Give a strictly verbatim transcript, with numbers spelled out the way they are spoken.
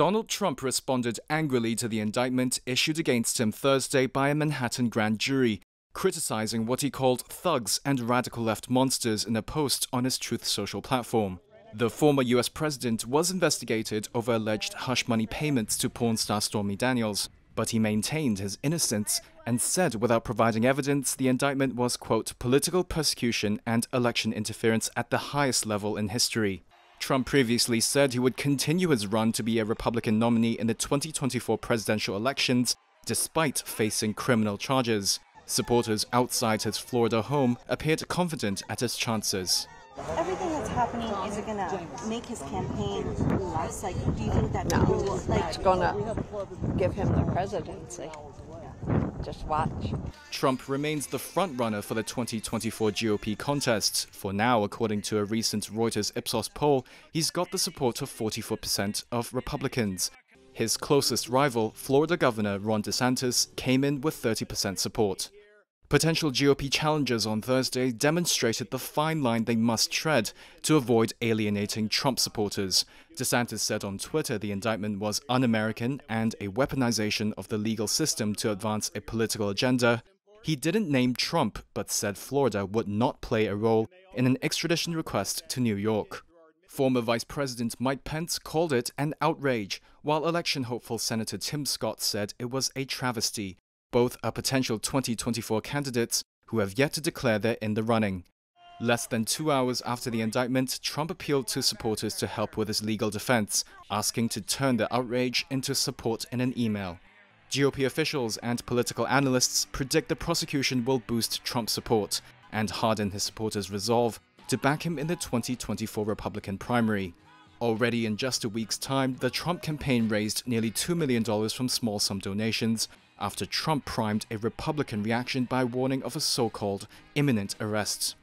Donald Trump responded angrily to the indictment issued against him Thursday by a Manhattan grand jury, criticizing what he called thugs and radical left monsters in a post on his Truth Social platform. The former U S president was investigated over alleged hush money payments to porn star Stormy Daniels, but he maintained his innocence and said without providing evidence the indictment was, quote, political persecution and election interference at the highest level in history. Trump previously said he would continue his run to be a Republican nominee in the twenty twenty-four presidential elections, despite facing criminal charges. Supporters outside his Florida home appeared confident at his chances. Everything that's happening, is it gonna make his campaign less? Like, do you think that? No, will, like, it's gonna give him the presidency. Just watch. Trump remains the front-runner for the twenty twenty-four G O P contest. For now, according to a recent Reuters Ipsos poll, he's got the support of forty-four percent of Republicans. His closest rival, Florida Governor Ron DeSantis, came in with thirty percent support. Potential G O P challengers on Thursday demonstrated the fine line they must tread to avoid alienating Trump supporters. DeSantis said on Twitter the indictment was un-American and a weaponization of the legal system to advance a political agenda. He didn't name Trump, but said Florida would not play a role in an extradition request to New York. Former Vice President Mike Pence called it an outrage, while election hopeful Senator Tim Scott said it was a travesty. Both are potential twenty twenty-four candidates who have yet to declare they're in the running. Less than two hours after the indictment, Trump appealed to supporters to help with his legal defense, asking to turn their outrage into support in an email. G O P officials and political analysts predict the prosecution will boost Trump's support and harden his supporters' resolve to back him in the twenty twenty-four Republican primary. Already in just a week's time, the Trump campaign raised nearly two million dollars from small-sum donations, after Trump primed a Republican reaction by warning of a so-called imminent arrest.